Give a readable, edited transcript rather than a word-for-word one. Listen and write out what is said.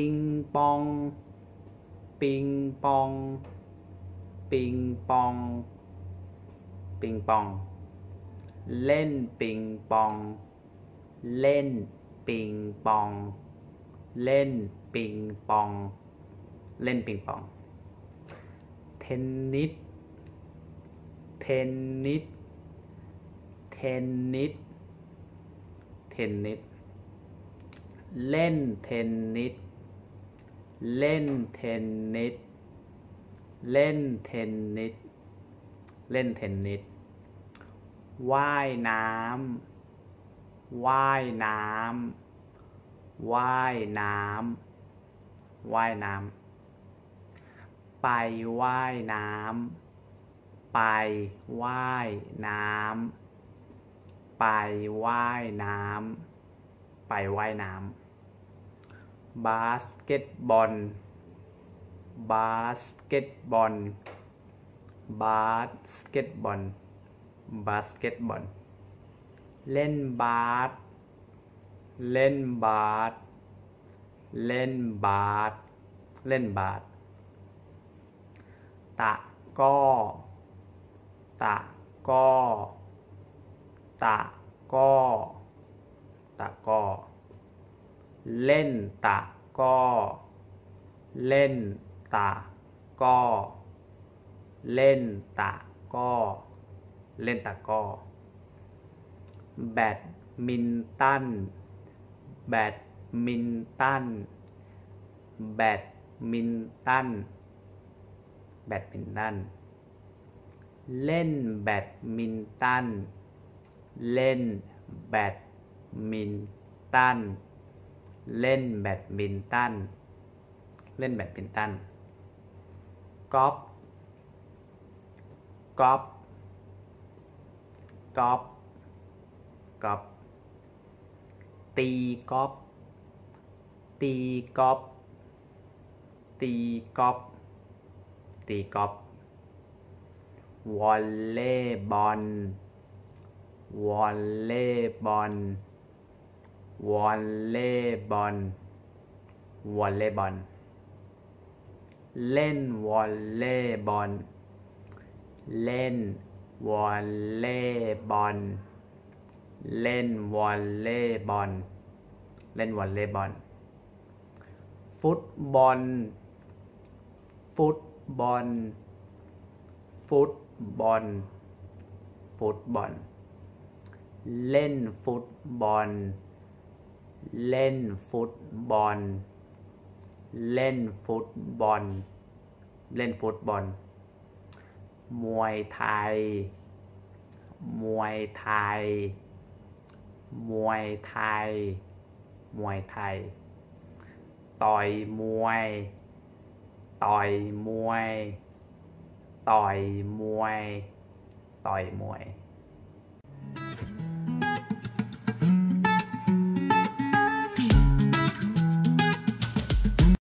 ปิงปองปิงปองปิงปองปิงปองเล่นปิงปองเล่นปิงปองเล่นปิงปองเล่นปิงปองเทนนิสเทนนิสเทนนิสเทนนิสเล่นเทนนิสเล่นเทนนิสเล่นเทนนิสเล่นเทนนิสว่ายน้ำว่ายน้ำว่ายน้ำว่ายน้ำไปว่ายน้ำไปว่ายน้ำไปว่ายน้ำไปว่ายน้ำบาสเกตบอลบาสเกตบอลบาสเกตบอลบาสเกตบอลเล่นบาสเล่นบาสเล่นบาสเล่นบาสตะก้อตะก้อตะก้อตะก้อเล่นตะก้อเล่นตะก้อเล่นตะก้อเล่นตะกร้อแบดมินตันแบดมินตันแบดมินตันแบดมินตันเล่นแบดมินตันเล่นแบดมินตันเล่นแบดมินตันเล่นแบดมินตันกอล์ฟกอล์ฟกอล์ฟกอล์ฟตีกอล์ฟตีกอล์ฟตีกอล์ฟตีกอล์ฟวอลเลย์บอลวอลเลย์บอลวอลเลย์บอลวอลเลย์บอลเล่นวอลเลย์บอลเล่นวอลเลย์บอลเล่นวอลเลย์บอลเล่นวอลเลย์บอลฟุตบอลฟุตบอลฟุตบอลฟุตบอลเล่นฟุตบอลเล่นฟุตบอลเล่นฟุตบอลเล่นฟุตบอลมวยไทยมวยไทยมวยไทยมวยไทยต่อยมวยต่อยมวยต่อยมวยต่อยมวย